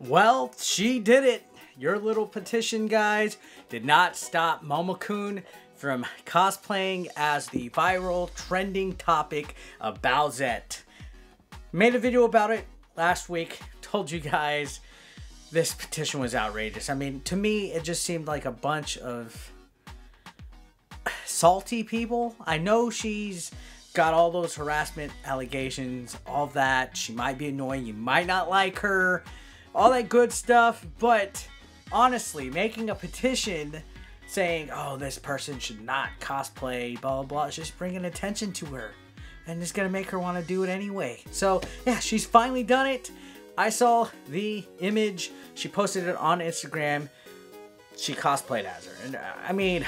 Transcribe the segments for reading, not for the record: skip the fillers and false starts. Well, she did it. Your little petition, guys, did not stop Momokun from cosplaying as the viral trending topic of Bowsette. Made a video about it last week. Told you guys this petition was outrageous. I mean, to me, it just seemed like a bunch of salty people. I know she's got all those harassment allegations, all that. She might be annoying. You might not like her. All that good stuff. But honestly, making a petition saying, oh, this person should not cosplay, blah, blah, blah. It's just bringing attention to her. And it's going to make her want to do it anyway. So, yeah, she's finally done it. I saw the image. She posted it on Instagram. She cosplayed as her. And, I mean,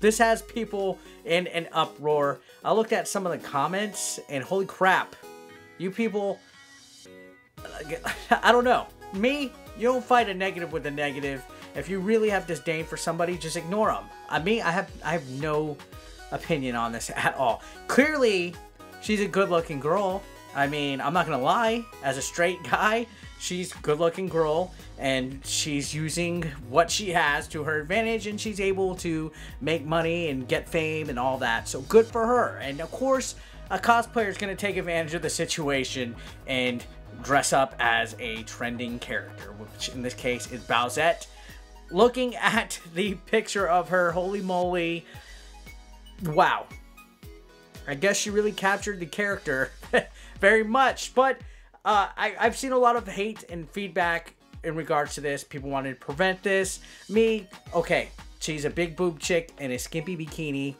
this has people in an uproar. I looked at some of the comments, and holy crap. You people, I don't know. Me, you don't fight a negative with a negative. If you really have disdain for somebody, just ignore them. I have no opinion on this at all. Clearly, she's a good-looking girl. I mean, I'm not gonna lie. As a straight guy, she's a good-looking girl, and she's using what she has to her advantage, and she's able to make money and get fame and all that. So good for her. And of course, a cosplayer is gonna take advantage of the situation and dress up as a trending character, which in this case is Bowsette. Looking at the picture of her, holy moly, wow. I guess she really captured the character very much, but I've seen a lot of hate and feedback in regards to this. People wanted to prevent this. Me, okay, she's a big boob chick in a skimpy bikini.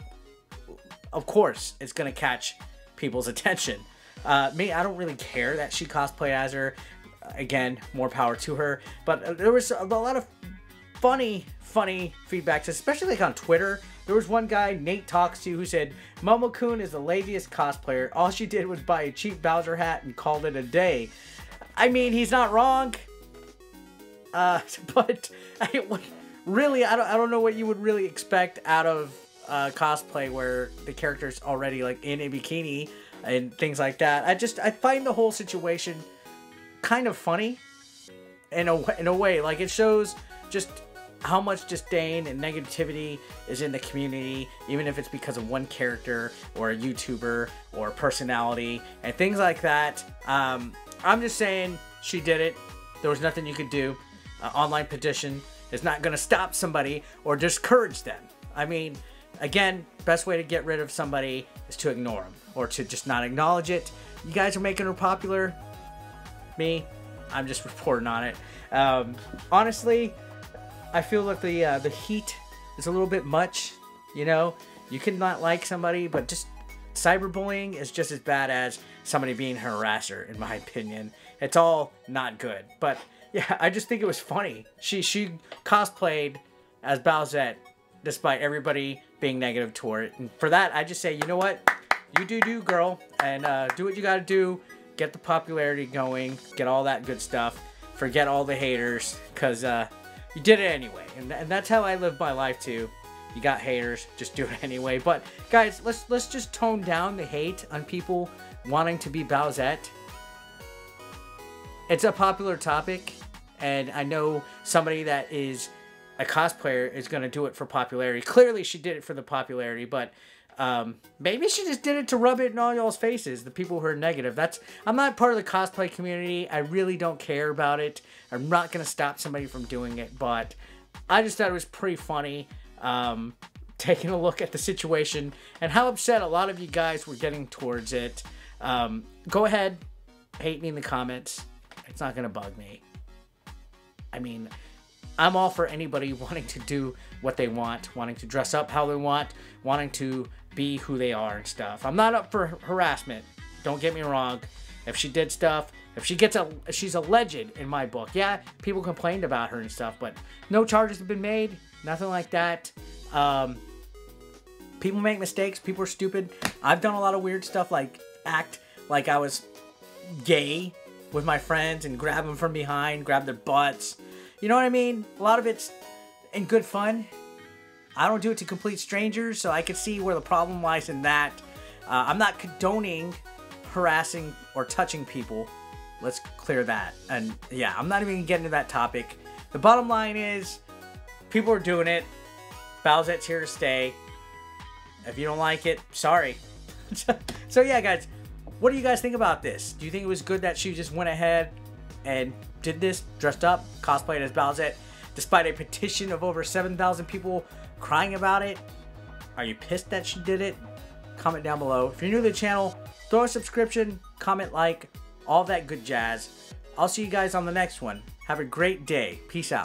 Of course, it's gonna catch people's attention. Me, I don't really care that she cosplayed as her. Again, more power to her. But there was a lot of funny feedbacks, especially like on Twitter. There was one guy, Nate Talks To, who said, Momokun is the laziest cosplayer. All she did was buy a cheap Bowser hat and called it a day. I mean, he's not wrong. But really, I don't know what you would really expect out of cosplay where the character's already like in a bikini and things like that. I find the whole situation kind of funny in a way. Like, it shows just how much disdain and negativity is in the community, even if it's because of one character or a YouTuber or a personality and things like that. I'm just saying, she did it. There was nothing you could do. Online petition is not going to stop somebody or discourage them. I mean, again, best way to get rid of somebody is to ignore them or to just not acknowledge it. You guys are making her popular. Me, I'm just reporting on it. Honestly, I feel like the heat is a little bit much, you know? You can not like somebody, but just cyberbullying is just as bad as somebody being a harasser, in my opinion. It's all not good. But yeah, I just think it was funny. She cosplayed as Bowsette despite everybody being negative toward it. And for that, I just say, you know what? You do, girl. And do what you gotta do. Get the popularity going. Get all that good stuff. Forget all the haters. Because, you did it anyway, and that's how I live my life too. You got haters, just do it anyway. But guys, let's just tone down the hate on people wanting to be Bowsette. It's a popular topic, and I know somebody that is a cosplayer is going to do it for popularity. Clearly, she did it for the popularity, but maybe she just did it to rub it in all y'all's faces, the people who are negative. I'm not part of the cosplay community. I really don't care about it. I'm not gonna stop somebody from doing it, but I just thought it was pretty funny, taking a look at the situation and how upset a lot of you guys were getting towards it. Go ahead, hate me in the comments. It's not gonna bug me. I mean, I'm all for anybody wanting to do what they want, wanting to dress up how they want, wanting to be who they are and stuff. I'm not up for harassment. Don't get me wrong. If she did stuff, she's a legend in my book. Yeah, people complained about her and stuff, but no charges have been made, nothing like that. People make mistakes. People are stupid. I've done a lot of weird stuff, like act like I was gay with my friends and grab them from behind, grab their butts. You know what I mean? A lot of it's in good fun. I don't do it to complete strangers, so I can see where the problem lies in that. I'm not condoning harassing or touching people. Let's clear that. And yeah, I'm not even gonna get into that topic. The bottom line is, people are doing it. Bowsette's here to stay. If you don't like it, sorry. So yeah, guys, what do you guys think about this? Do you think it was good that she just went ahead and did this, dressed up, cosplayed as Bowsette, despite a petition of over 7,000 people crying about it? Are you pissed that she did it? Comment down below. If you're new to the channel, throw a subscription, comment, like, all that good jazz. I'll see you guys on the next one. Have a great day. Peace out.